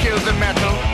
kill the metal.